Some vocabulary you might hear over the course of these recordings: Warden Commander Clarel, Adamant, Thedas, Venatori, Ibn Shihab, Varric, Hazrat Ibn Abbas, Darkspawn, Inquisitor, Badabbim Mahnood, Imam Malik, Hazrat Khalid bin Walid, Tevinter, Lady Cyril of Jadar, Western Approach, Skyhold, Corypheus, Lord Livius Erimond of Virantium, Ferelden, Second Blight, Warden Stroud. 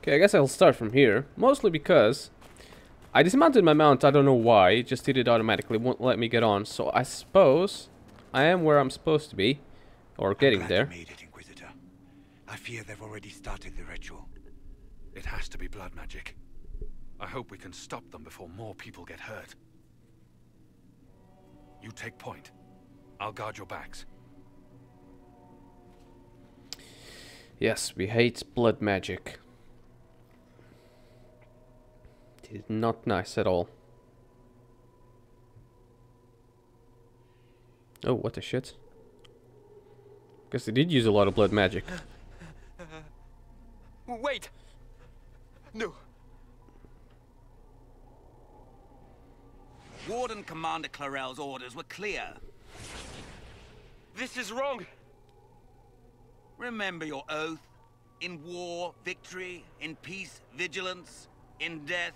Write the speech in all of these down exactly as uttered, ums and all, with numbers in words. Okay, I guess I'll start from here, mostly because I dismounted my mount, I don't know why, it just did it automatically, won't let me get on, so I suppose I am where I'm supposed to be, or getting there. I'm glad you made it, Inquisitor. I fear they've already started the ritual. It has to be blood magic. I hope we can stop them before more people get hurt. You take point. I'll guard your backs. Yes, we hate blood magic. It is not nice at all. Oh, what the shit. Guess they did use a lot of blood magic. Wait! No! Warden Commander Clarel's orders were clear. This is wrong! Remember your oath. In war, victory. In peace, vigilance. In death.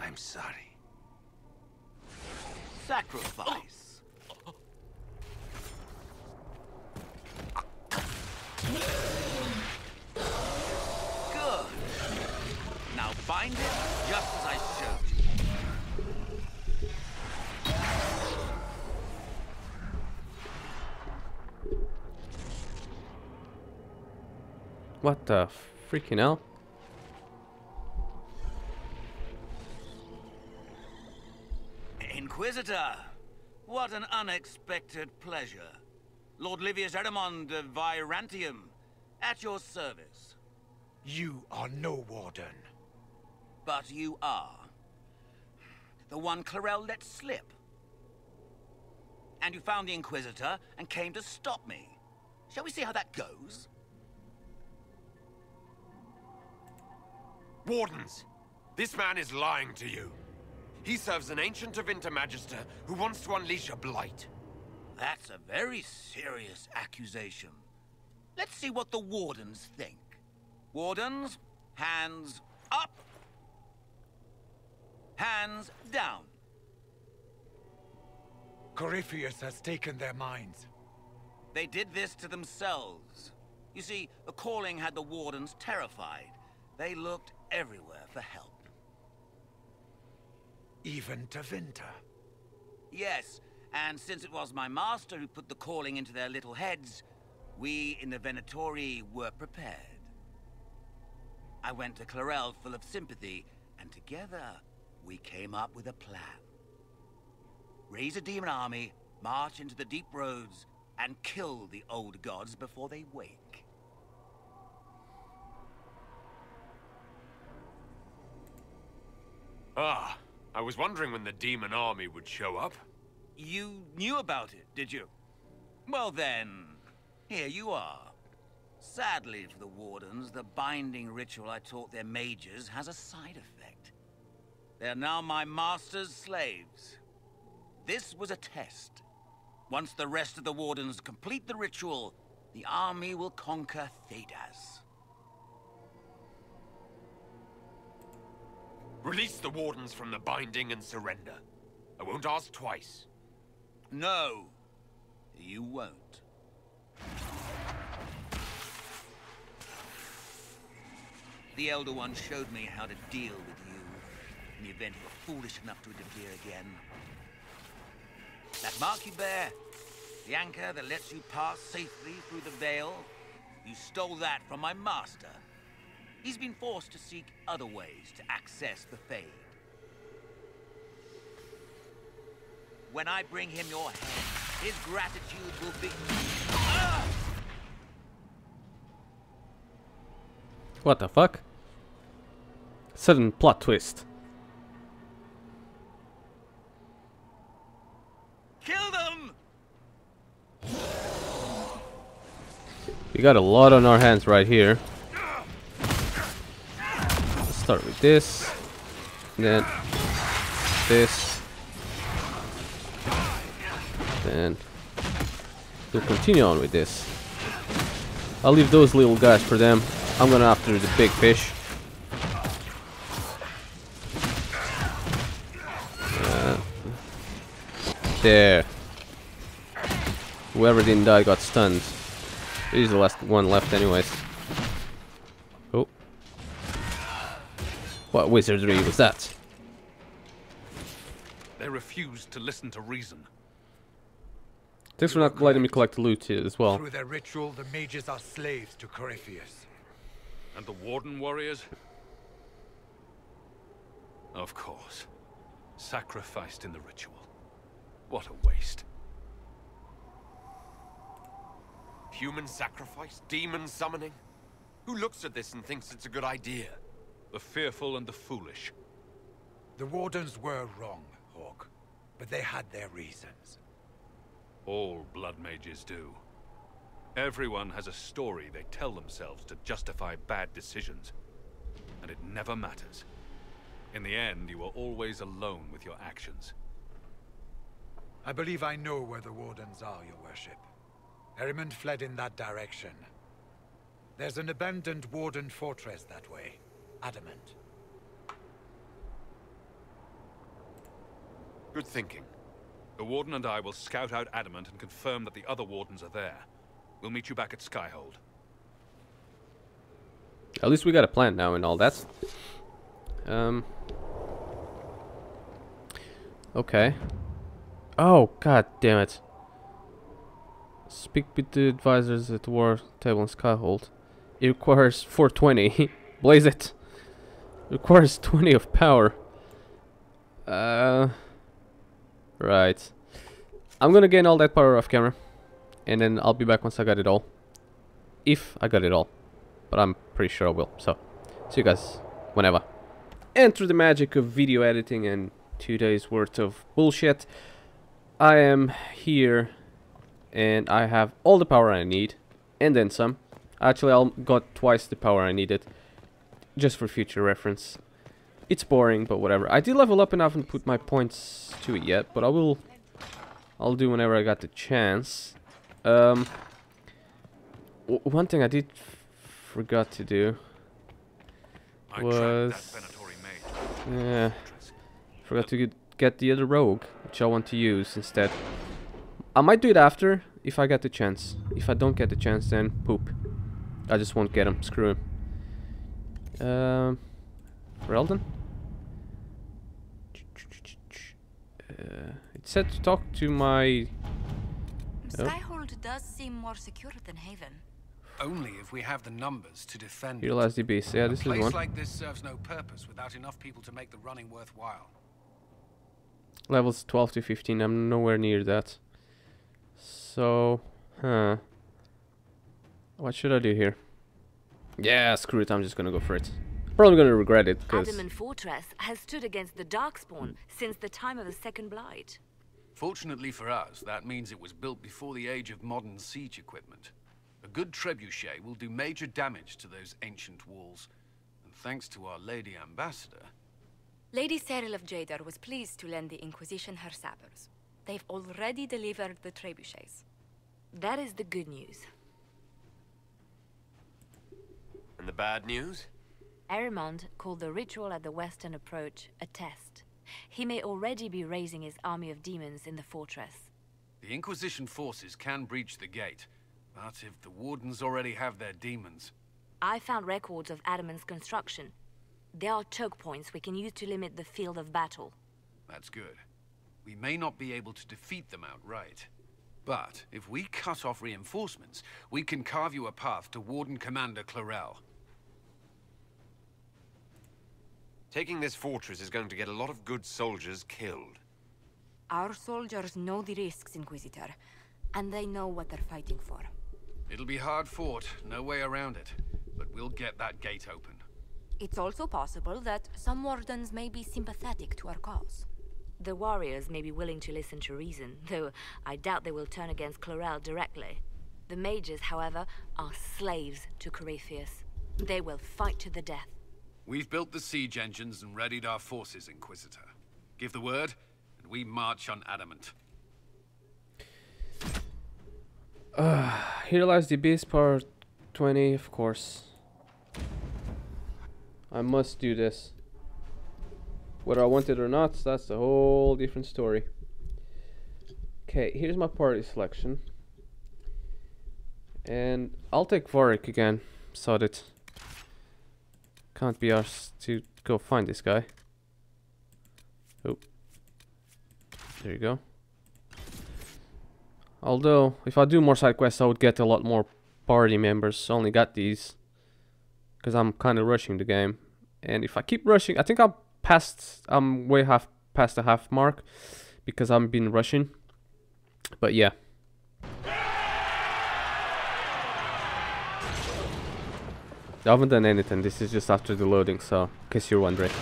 I'm sorry. Sacrifice. Good. Now bind it just as I showed you. What the freaking hell? Inquisitor, what an unexpected pleasure. Lord Livius Erimond of Virantium, at your service. You are no warden. But you are. The one Clarel let slip. And you found the Inquisitor and came to stop me. Shall we see how that goes? Wardens, this man is lying to you. He serves an ancient Tevinter Magister who wants to unleash a blight. That's a very serious accusation. Let's see what the Wardens think. Wardens, hands up. Hands down. Corypheus has taken their minds. They did this to themselves. You see, the calling had the Wardens terrified. They looked everywhere for help. Even Tevinter. Yes, and since it was my master who put the calling into their little heads, we in the Venatori were prepared. I went to Clarel full of sympathy, and together we came up with a plan. Raise a demon army, march into the deep roads, and kill the old gods before they wake. Ah, I was wondering when the demon army would show up. You knew about it, did you? Well then, here you are. Sadly for the Wardens, the binding ritual I taught their mages has a side effect. They are now my master's slaves. This was a test. Once the rest of the Wardens complete the ritual, the army will conquer Thedas. Release the Wardens from the binding and surrender. I won't ask twice. No, you won't. The Elder One showed me how to deal with you in the event you were foolish enough to interfere again. That mark you bear, the anchor that lets you pass safely through the veil, you stole that from my master. He's been forced to seek other ways to access the Fade. When I bring him your head, his gratitude will be... Ah! What the fuck? Sudden plot twist. Kill them! We got a lot on our hands right here. Start with this, and then this, and we'll continue on with this. I'll leave those little guys for them. I'm going after the big fish. Uh, there. Whoever didn't die got stunned. He's the last one left anyways. Oh, What wizardry was that? They refused to listen to reason. Thanks for not letting me collect loot here as well. Through their ritual, the mages are slaves to Corypheus. And the warden warriors? Of course. Sacrificed in the ritual. What a waste. Human sacrifice? Demon summoning? Who looks at this and thinks it's a good idea? The fearful and the foolish. The Wardens were wrong, Hawk. But they had their reasons. All blood mages do. Everyone has a story they tell themselves to justify bad decisions. And it never matters. In the end, you are always alone with your actions. I believe I know where the Wardens are, Your Worship. Erimond fled in that direction. There's an abandoned Warden fortress that way. Adamant. Good thinking. The Warden and I will scout out Adamant and confirm that the other Wardens are there. We'll meet you back at Skyhold. At least we got a plan now and all that. Um. Okay. Oh, god damn it. Speak with the advisors at the war table in Skyhold. It requires four twenty. Blaze it. It requires twenty of power. Uh. Right. I'm gonna gain all that power off camera. And then I'll be back once I got it all. If I got it all. But I'm pretty sure I will. So, see you guys whenever. And through the magic of video editing and two days worth of bullshit, I am here and I have all the power I need and then some. Actually, I got twice the power I needed, just for future reference. It's boring, but whatever. I did level up and I haven't put my points to it yet, but I will. I'll do whenever I got the chance. Um, w one thing I did f forgot to do was yeah, forgot to get get the other rogue, which I want to use instead. I might do it after if I get the chance. If I don't get the chance, then poop. I just won't get him. Screw him. Um, Ferelden? Uh, it said to talk to my. Oh. Skyhold does seem more secure than Haven. Only if we have the numbers to defend. Utilize the base. Yeah, this is one. A place like this serves no purpose without enough people to make the running worthwhile. Levels twelve to fifteen. I'm nowhere near that. So, huh. What should I do here? Yeah, screw it. I'm just gonna go for it. Probably gonna regret it. Adamant Fortress has stood against the Darkspawn since the time of the Second Blight. Fortunately for us, that means it was built before the age of modern siege equipment. A good trebuchet will do major damage to those ancient walls. And thanks to our Lady Ambassador... Lady Cyril of Jadar was pleased to lend the Inquisition her sabers. They've already delivered the trebuchets. That is the good news. And the bad news? Erimond called the ritual at the Western Approach a test. He may already be raising his army of demons in the fortress. The Inquisition forces can breach the gate, but if the Wardens already have their demons... I found records of Adamant's construction. There are choke points we can use to limit the field of battle. That's good. We may not be able to defeat them outright. But if we cut off reinforcements, we can carve you a path to Warden Commander Clarel. Taking this fortress is going to get a lot of good soldiers killed. Our soldiers know the risks, Inquisitor. And they know what they're fighting for. It'll be hard fought, no way around it. But we'll get that gate open. It's also possible that some Wardens may be sympathetic to our cause. The warriors may be willing to listen to reason, though I doubt they will turn against Clarel directly. The mages, however, are slaves to Corypheus. They will fight to the death. We've built the siege engines and readied our forces, Inquisitor. Give the word, and we march on Adamant. Uh, here lies the beast, part twenty, of course. I must do this. Whether I want it or not, that's a whole different story. Okay, here's my party selection. And I'll take Varric again. Sod it. Can't be arsed to go find this guy. Oh, there you go. Although, if I do more side quests, I would get a lot more party members. I only got these because I'm kind of rushing the game. And if I keep rushing, I think I'm past, I'm way half past the half mark because I've been rushing. But yeah. I haven't done anything, this is just after the loading, so in case you're wondering.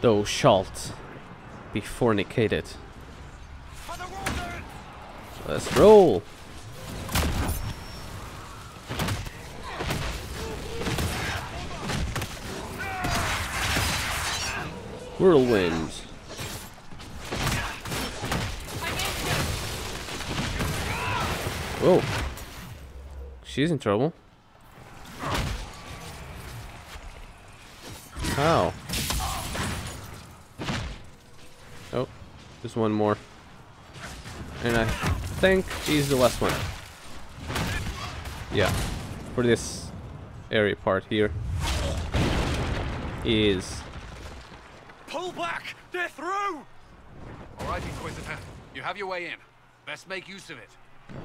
Thou shalt be fornicated. Let's roll. Whirlwind. Whoa. She's in trouble. How? Just one more. And I think he's the last one. Yeah. For this area part here. Is. Pull back! They're through! Alright, Inquisitor. You have your way in. Best make use of it.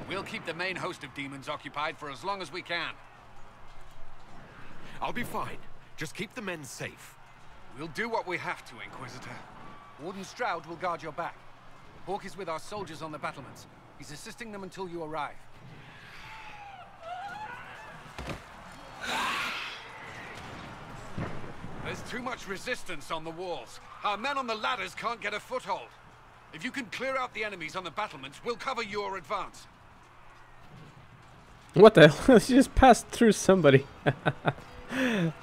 We'll keep the main host of demons occupied for as long as we can. I'll be fine. Just keep the men safe. We'll do what we have to, Inquisitor. Warden Stroud will guard your back. Hawk is with our soldiers on the battlements. He's assisting them until you arrive. There's too much resistance on the walls. Our men on the ladders can't get a foothold. If you can clear out the enemies on the battlements, we'll cover your advance. What the hell? She just passed through somebody.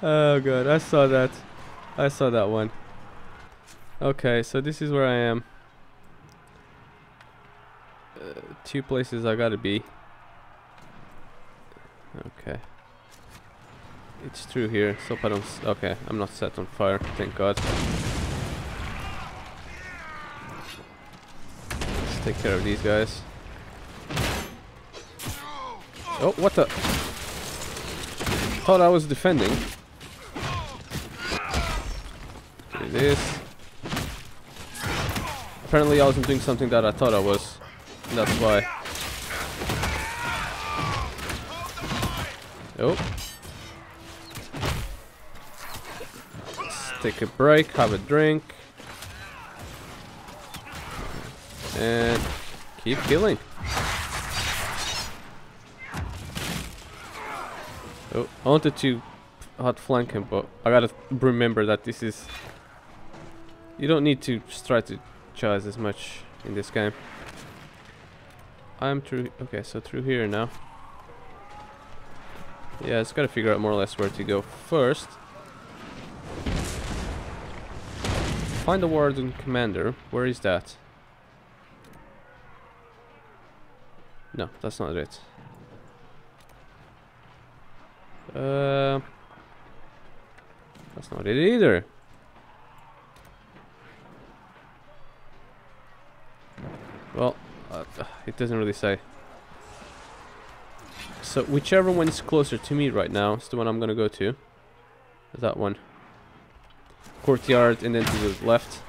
Oh god, I saw that. I saw that one. Okay, so this is where I am. Uh, two places I gotta be. Okay. It's through here, so I don't... Okay, I'm not set on fire, thank god. Let's take care of these guys. Oh, what the... Thought I was defending. Do this. Apparently I wasn't doing something that I thought I was. That's why. Oh. Let's take a break, have a drink. And keep killing. Oh, I wanted to hot flank him, but I gotta remember that this is... You don't need to try to... charge as much in this game. I'm through. Okay, so through here now. Yeah, it's gotta figure out more or less where to go first. Find the Warden Commander. Where is that? No, that's not it. Uh, that's not it either. Well, uh, it doesn't really say. So whichever one is closer to me right now is the one I'm gonna go to. That one. Courtyard and then to the left.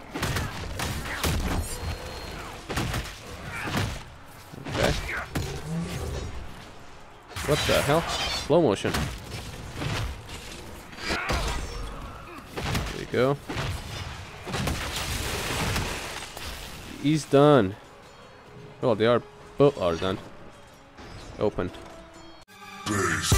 Okay. What the hell? Slow motion. There you go. is done. Well, they are both are done. Open. Base